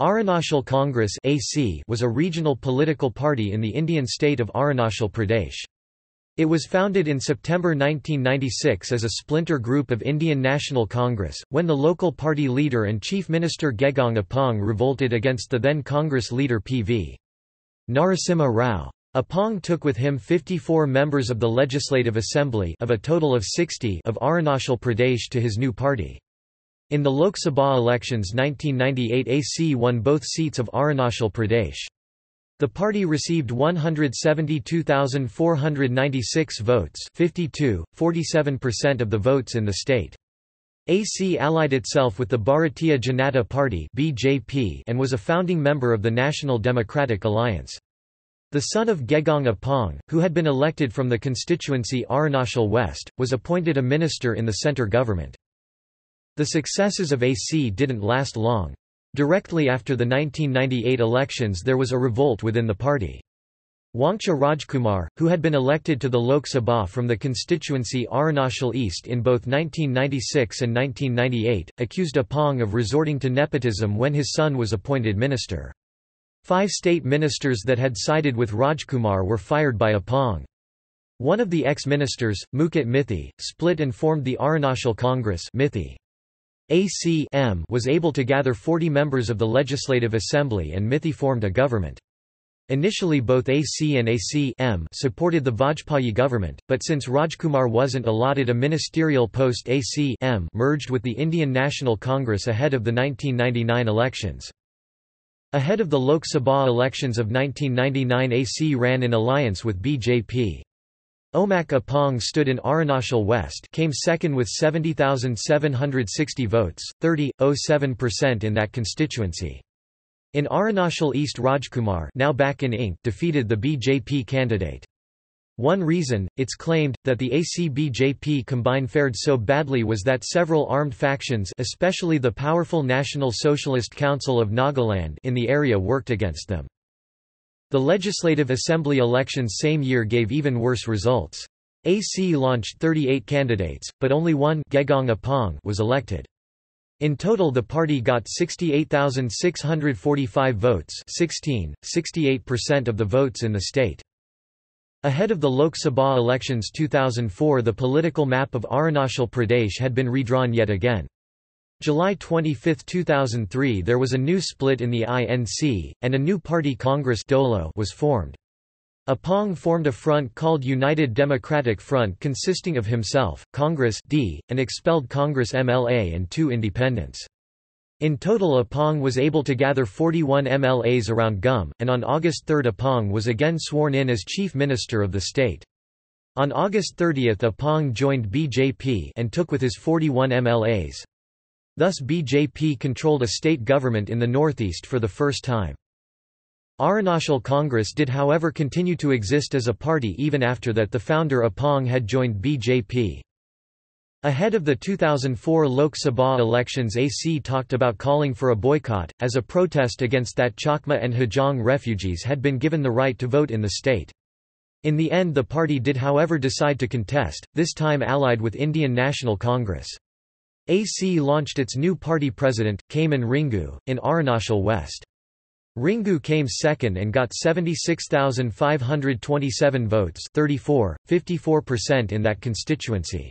Arunachal Congress was a regional political party in the Indian state of Arunachal Pradesh. It was founded in September 1996 as a splinter group of Indian National Congress, when the local party leader and Chief Minister Gegong Apang revolted against the then Congress leader P.V. Narasimha Rao. Apang took with him 54 members of the Legislative Assembly of a total of 60 of Arunachal Pradesh to his new party. In the Lok Sabha elections 1998 AC won both seats of Arunachal Pradesh. The party received 172,496 votes, 47% of the votes in the state. AC allied itself with the Bharatiya Janata Party (BJP) and was a founding member of the National Democratic Alliance. The son of Gegong Apang, who had been elected from the constituency Arunachal West, was appointed a minister in the centre government. The successes of AC didn't last long. Directly after the 1998 elections there was a revolt within the party. Wangcha Rajkumar, who had been elected to the Lok Sabha from the constituency Arunachal East in both 1996 and 1998, accused Apang of resorting to nepotism when his son was appointed minister. 5 state ministers that had sided with Rajkumar were fired by Apang. One of the ex-ministers, Mukit Mithi, split and formed the Arunachal Congress Mithi. AC was able to gather 40 members of the Legislative Assembly and Mithi formed a government. Initially both AC and AC supported the Vajpayee government, but since Rajkumar wasn't allotted a ministerial post AC merged with the Indian National Congress ahead of the 1999 elections. Ahead of the Lok Sabha elections of 1999 AC ran in alliance with BJP. Omak Apang stood in Arunachal West, came second with 70,760 votes, 30.07% in that constituency. In Arunachal East, Rajkumar, now back in Inc, defeated the BJP candidate. One reason, it's claimed, that the AC-BJP combine fared so badly was that several armed factions, especially the powerful National Socialist Council of Nagaland, in the area worked against them. The Legislative Assembly elections same year gave even worse results. AC launched 38 candidates, but only one, Gegong Apang, was elected. In total the party got 68,645 votes, 16.68% of the votes in the state. Ahead of the Lok Sabha elections 2004 the political map of Arunachal Pradesh had been redrawn yet again. July 25, 2003 there was a new split in the INC, and a new party Congress Dolo was formed. Apang formed a front called United Democratic Front consisting of himself, Congress D, an expelled Congress MLA and 2 independents. In total Apang was able to gather 41 MLAs around Gum, and on August 3 Apang was again sworn in as Chief Minister of the state. On August 30 Apang joined BJP and took with his 41 MLAs. Thus BJP controlled a state government in the northeast for the first time. Arunachal Congress did however continue to exist as a party even after that the founder Apang had joined BJP. Ahead of the 2004 Lok Sabha elections AC talked about calling for a boycott, as a protest against that Chakma and Hajong refugees had been given the right to vote in the state. In the end the party did however decide to contest, this time allied with Indian National Congress. AC launched its new party president, Kamen Ringu, in Arunachal West. Ringu came second and got 76,527 votes, 34.54% in that constituency.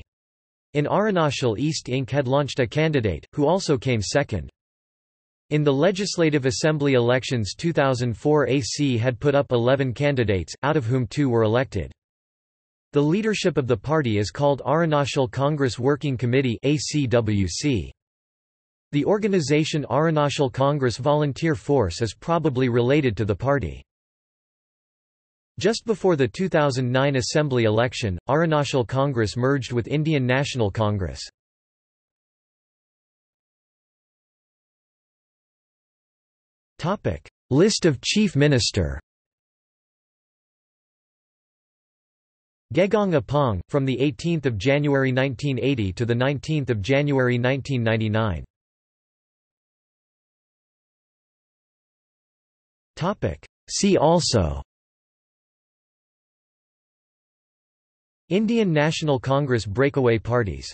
In Arunachal East Inc had launched a candidate, who also came second. In the Legislative Assembly elections 2004 AC had put up 11 candidates, out of whom 2 were elected. The leadership of the party is called Arunachal Congress Working Committee (ACWC). The organization Arunachal Congress Volunteer Force is probably related to the party. Just before the 2009 Assembly election, Arunachal Congress merged with Indian National Congress. Topic: List of Chief Minister. Gegong Apang, from 18 January 1980 to 19 January 1999. See also: Indian National Congress breakaway parties.